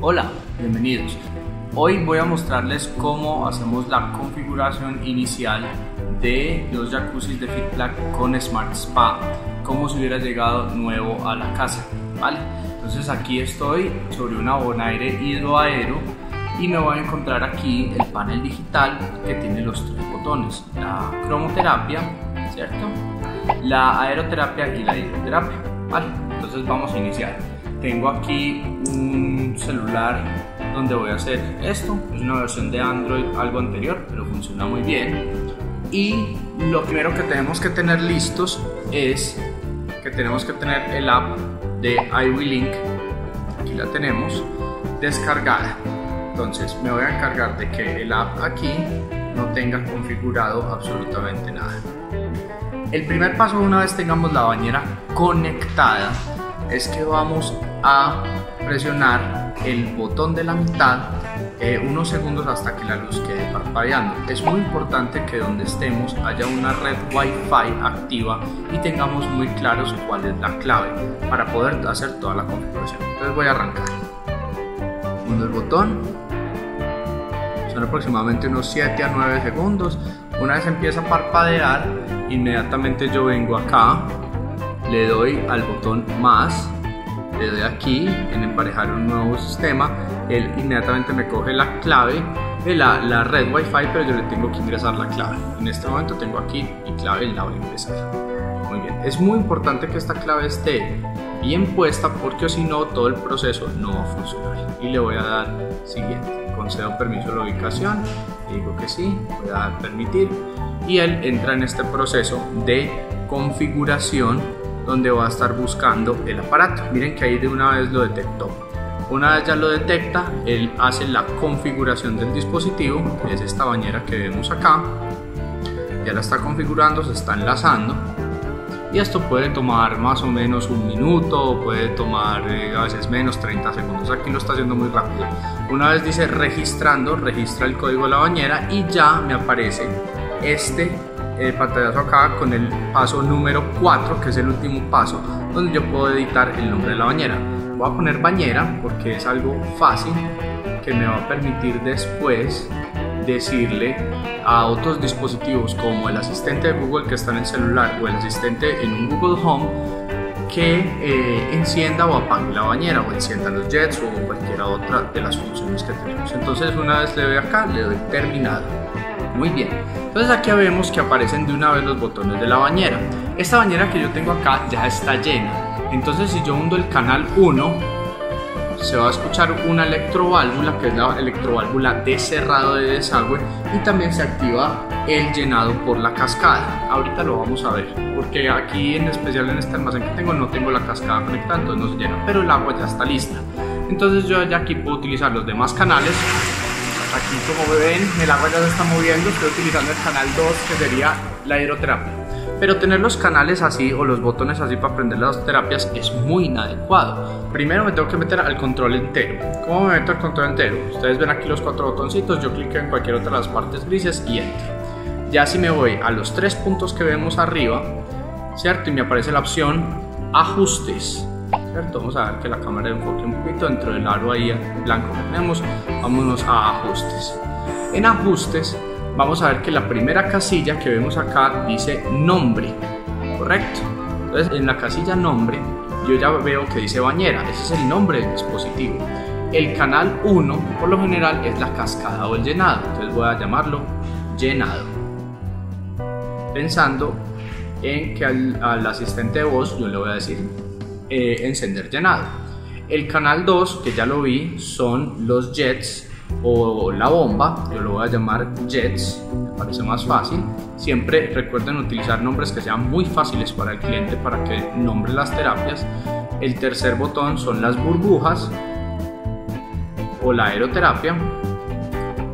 Hola, bienvenidos. Hoy voy a mostrarles cómo hacemos la configuración inicial de los jacuzzis de Firplak con Smart Spa, como si hubiera llegado nuevo a la casa, ¿vale? Entonces aquí estoy sobre una bonaire hidroaero y me voy a encontrar aquí el panel digital que tiene los tres botones, la cromoterapia, ¿cierto?, la aeroterapia y la hidroterapia, ¿vale? Entonces vamos a iniciar. Tengo aquí un celular donde voy a hacer esto, es una versión de Android algo anterior, pero funciona muy bien. Y lo primero que tenemos que tener listos es que tenemos que tener el app de eWeLink, aquí la tenemos, descargada. Entonces me voy a encargar de que el app aquí no tenga configurado absolutamente nada. El primer paso, una vez tengamos la bañera conectada, es que vamos a presionar el botón de la mitad unos segundos hasta que la luz quede parpadeando. Es muy importante que donde estemos haya una red Wi-Fi activa y tengamos muy claros cuál es la clave para poder hacer toda la configuración. Entonces voy a arrancar. Muevo el botón. Son aproximadamente unos 7 a 9 segundos. Una vez empieza a parpadear, inmediatamente yo vengo acá, le doy al botón más, le doy aquí en emparejar un nuevo sistema, él inmediatamente me coge la clave de la red Wi-Fi, pero yo le tengo que ingresar la clave. En este momento tengo aquí mi clave y la voy a ingresar. Muy bien, es muy importante que esta clave esté bien puesta porque si no todo el proceso no va a funcionar. Y le voy a dar siguiente, concedo permiso de la ubicación, le digo que sí, voy a dar permitir y él entra en este proceso de configuración donde va a estar buscando el aparato. Miren que ahí de una vez lo detectó. Una vez ya lo detecta, él hace la configuración del dispositivo, es esta bañera que vemos acá, ya la está configurando, se está enlazando y esto puede tomar más o menos un minuto, puede tomar a veces menos, 30 segundos, aquí lo está haciendo muy rápido. Una vez dice registrando, registra el código de la bañera y ya me aparece este pantallazo acá con el paso número 4, que es el último paso donde yo puedo editar el nombre de la bañera. Voy a poner bañera porque es algo fácil que me va a permitir después decirle a otros dispositivos como el asistente de Google que está en el celular o el asistente en un Google Home que encienda o apague la bañera o encienda los jets o cualquier otra de las funciones que tenemos. Entonces una vez le doy acá, le doy terminado. Muy bien, entonces aquí vemos que aparecen de una vez los botones de la bañera. Esta bañera que yo tengo acá ya está llena, entonces si yo hundo el canal 1 se va a escuchar una electroválvula que es la electroválvula de cerrado de desagüe y también se activa el llenado por la cascada. Ahorita lo vamos a ver porque aquí en especial en este almacén que tengo no tengo la cascada conectada, entonces no se llena, pero el agua ya está lista. Entonces yo ya aquí puedo utilizar los demás canales. Aquí como ven el agua ya se está moviendo, estoy utilizando el canal 2 que sería la hidroterapia. Pero tener los canales así o los botones así para prender las terapias es muy inadecuado. Primero me tengo que meter al control entero. ¿Cómo me meto al control entero? Ustedes ven aquí los 4 botoncitos, yo clico en cualquier otra de las partes grises y entro. Ya si me voy a los 3 puntos que vemos arriba, ¿cierto? Y me aparece la opción ajustes. ¿Cierto? Vamos a ver que la cámara enfoque un poquito dentro del aro ahí blanco que tenemos. Vámonos a ajustes. En ajustes vamos a ver que la primera casilla que vemos acá dice nombre, ¿correcto? Entonces en la casilla nombre yo ya veo que dice bañera, ese es el nombre del dispositivo. El canal 1 por lo general es la cascada o el llenado, entonces voy a llamarlo llenado, pensando en que al asistente de voz yo le voy a decir encender llenado. El canal 2 que ya lo vi son los jets o la bomba, yo lo voy a llamar jets, me parece más fácil. Siempre recuerden utilizar nombres que sean muy fáciles para el cliente para que nombre las terapias. El tercer botón son las burbujas o la aeroterapia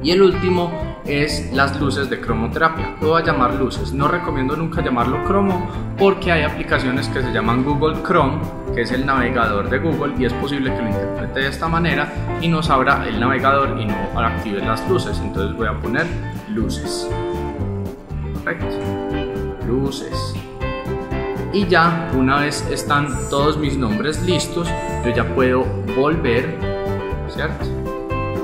y el último es las luces de cromoterapia, lo voy a llamar luces. No recomiendo nunca llamarlo cromo porque hay aplicaciones que se llaman Google Chrome, que es el navegador de Google, y es posible que lo interprete de esta manera y no sabrá el navegador y no active las luces, entonces voy a poner luces. Perfecto, luces. y ya una vez están todos mis nombres listos, yo ya puedo volver, ¿cierto?,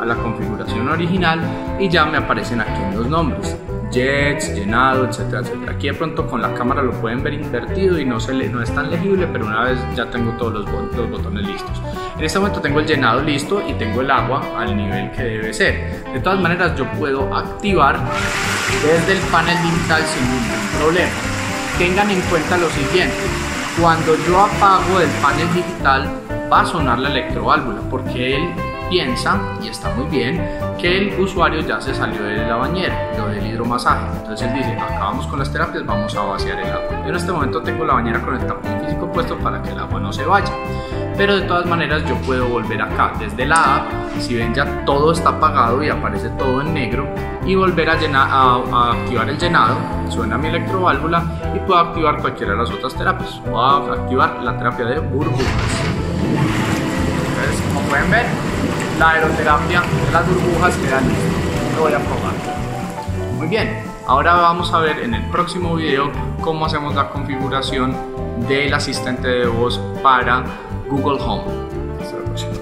a la configuración original y ya me aparecen aquí los nombres, jets, llenado, etcétera, etcétera. Aquí de pronto con la cámara lo pueden ver invertido y no es tan legible, pero una vez ya tengo todos los botones listos. En este momento tengo el llenado listo y tengo el agua al nivel que debe ser. De todas maneras yo puedo activar desde el panel digital sin ningún problema. Tengan en cuenta lo siguiente: cuando yo apago el panel digital va a sonar la electroválvula, porque él piensa, y está muy bien, que el usuario ya se salió de la bañera, lo del hidromasaje. Entonces él dice, acabamos con las terapias, vamos a vaciar el agua. Yo en este momento tengo la bañera con el tapón físico puesto para que el agua no se vaya, pero de todas maneras yo puedo volver acá desde la app, si ven ya todo está apagado y aparece todo en negro, y volver a activar el llenado. Suena mi electroválvula y puedo activar cualquiera de las otras terapias. Voy a activar la terapia de burbujas. Entonces, como pueden ver, la aeroterapia de las burbujas queda lista. Lo voy a probar. Muy bien, ahora vamos a ver en el próximo video cómo hacemos la configuración del asistente de voz para Google Home. Hasta la próxima.